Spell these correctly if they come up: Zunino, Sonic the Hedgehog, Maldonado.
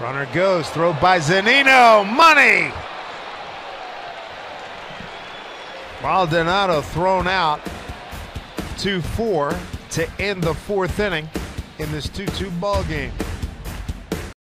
Runner goes, throw by Zunino, money! Maldonado thrown out, 2-4 to end the fourth inning in this 2-2 ball game.